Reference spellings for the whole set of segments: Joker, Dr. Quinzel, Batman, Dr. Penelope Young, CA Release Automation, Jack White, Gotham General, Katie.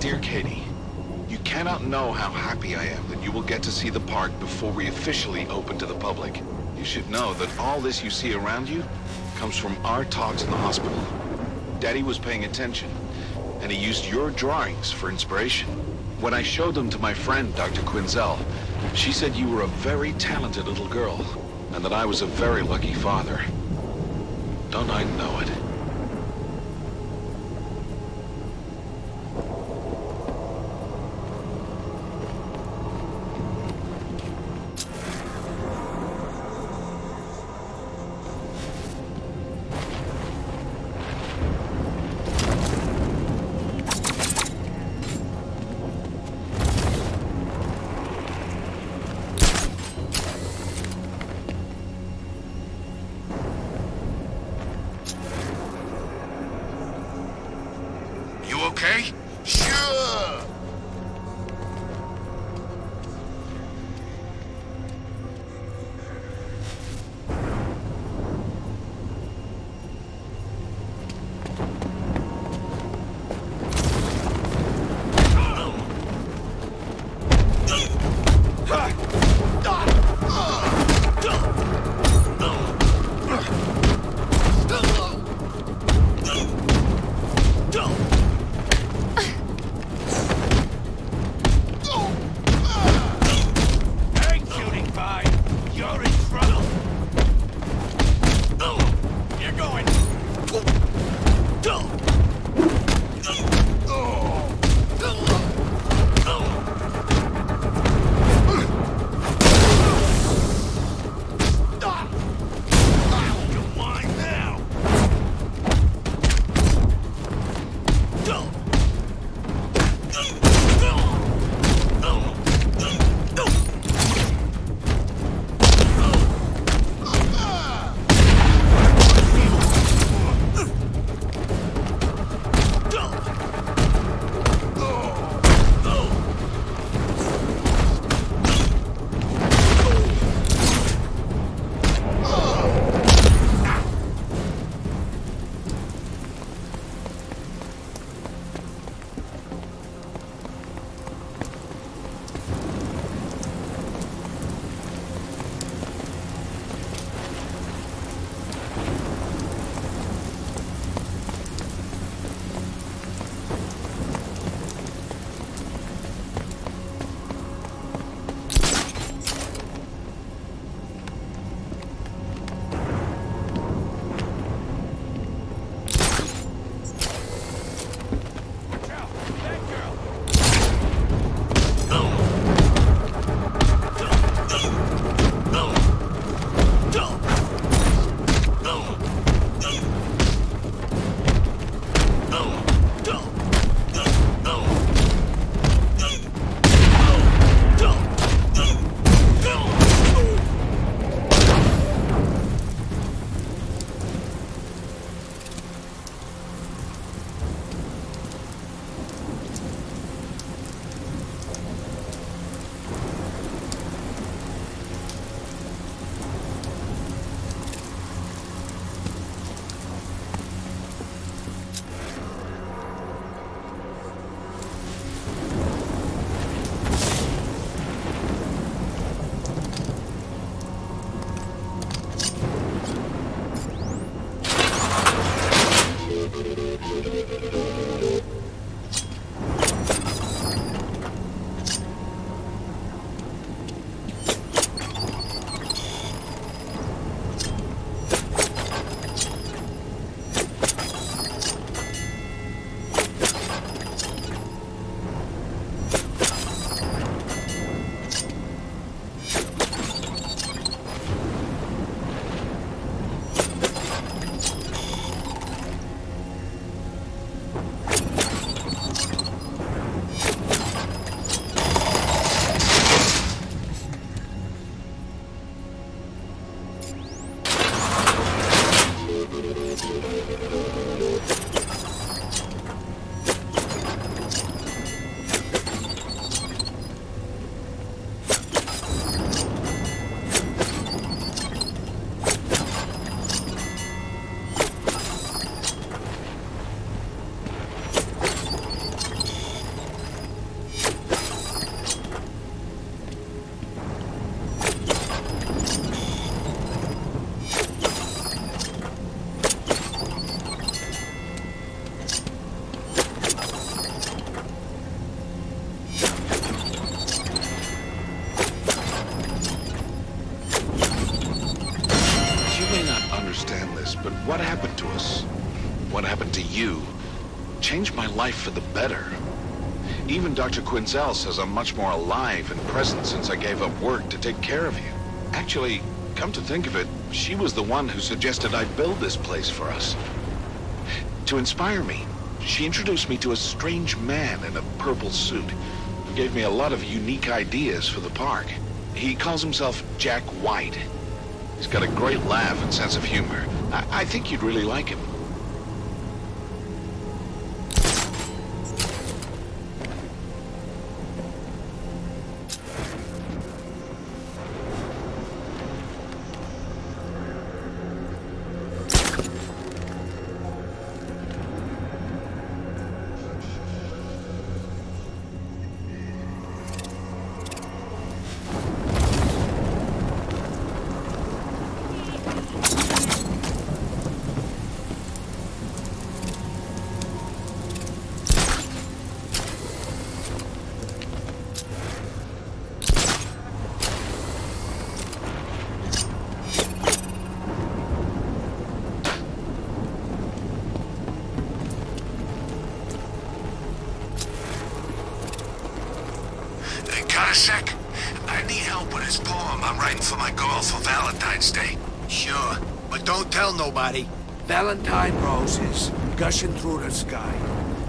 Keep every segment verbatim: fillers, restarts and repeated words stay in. dear Katie, you cannot know how happy I am that you will get to see the park before we officially open to the public. You should know that all this you see around you comes from our talks in the hospital. Daddy was paying attention, and he used your drawings for inspiration. When I showed them to my friend, Doctor Quinzel, she said you were a very talented little girl, and that I was a very lucky father. Don't I know it? Okay? Sure! what happened to you changed my life for the better. Even Doctor Quinzel says I'm much more alive and present since I gave up work to take care of you. Actually, come to think of it, she was the one who suggested I build this place for us. To inspire me, she introduced me to a strange man in a purple suit who gave me a lot of unique ideas for the park. He calls himself Jack White. He's got a great laugh and sense of humor. I, I think you'd really like him. Sec. I need help with this poem I'm writing for my girl for Valentine's Day. Sure, but don't tell nobody. Valentine roses gushing through the sky.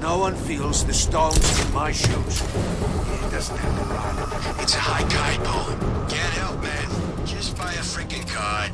No one feels the stones in my shoes. It doesn't have to rhyme. It's a high tide poem. Can't help, man. Just buy a freaking card.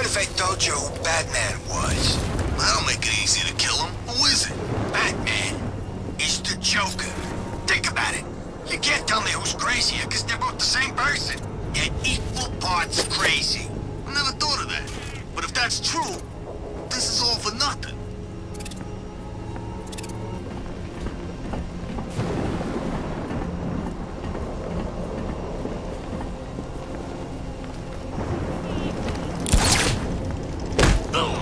If I told you who Batman was, that'll make it easy to kill him. Who is it? Batman. It's the Joker. Think about it. You can't tell me who's crazier, because they're both the same person. Yet equal parts crazy. I never thought of that. But if that's true, this is all for nothing. No!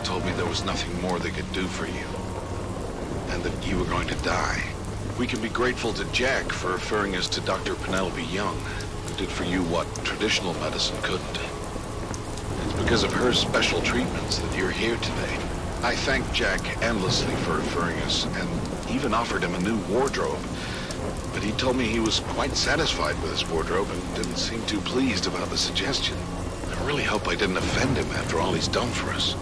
doctors told me there was nothing more they could do for you, and that you were going to die. We can be grateful to Jack for referring us to Doctor Penelope Young, who did for you what traditional medicine couldn't. It's because of her special treatments that you're here today. I thanked Jack endlessly for referring us, and even offered him a new wardrobe. But he told me he was quite satisfied with his wardrobe and didn't seem too pleased about the suggestion. I really hope I didn't offend him after all he's done for us.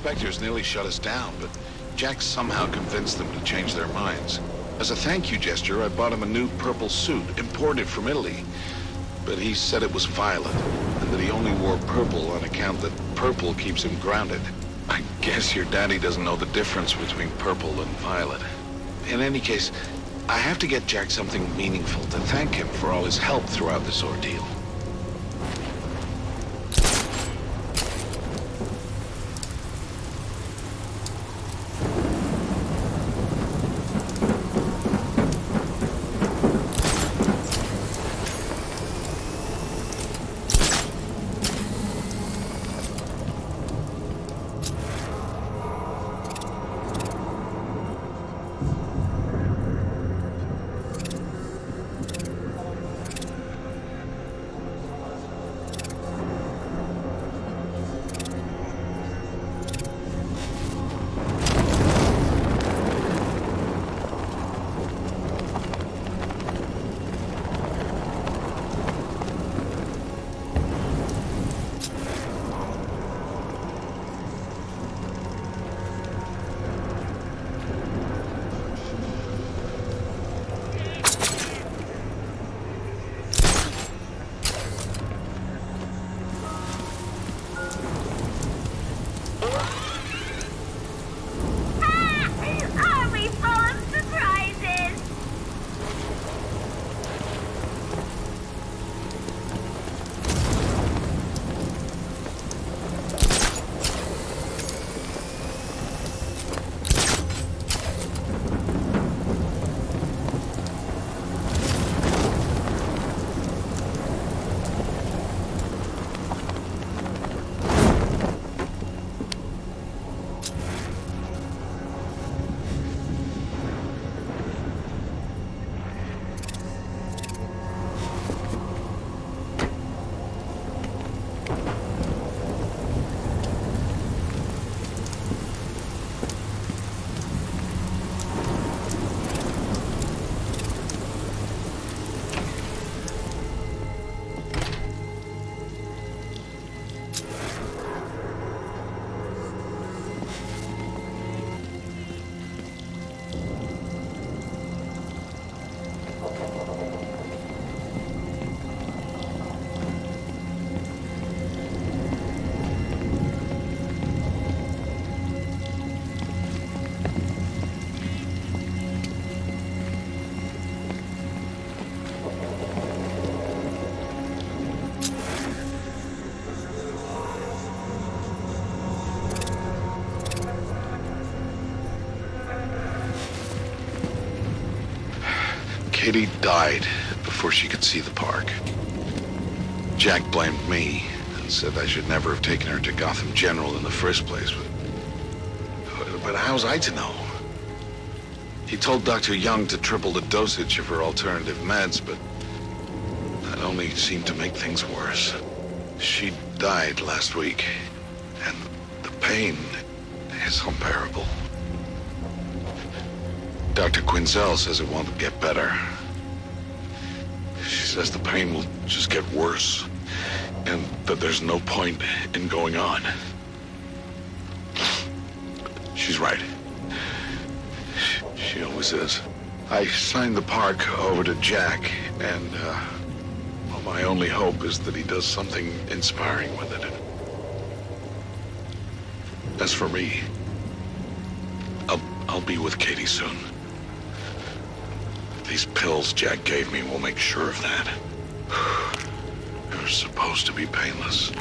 Inspectors nearly shut us down, but Jack somehow convinced them to change their minds. As a thank you gesture, I bought him a new purple suit, imported from Italy. But he said it was violet, and that he only wore purple on account that purple keeps him grounded. I guess your daddy doesn't know the difference between purple and violet. In any case, I have to get Jack something meaningful to thank him for all his help throughout this ordeal. Katie died before she could see the park. Jack blamed me and said I should never have taken her to Gotham General in the first place. But, but how was I to know? He told Doctor Young to triple the dosage of her alternative meds, but that only seemed to make things worse. She died last week, and the pain is unbearable. Doctor Quinzel says it won't get better. She says the pain will just get worse, and that there's no point in going on. She's right. She always is. I signed the park over to Jack, and uh, well, my only hope is that he does something inspiring with it. As for me, I'll, I'll be with Katie soon. These pills Jack gave me will make sure of that. They're supposed to be painless.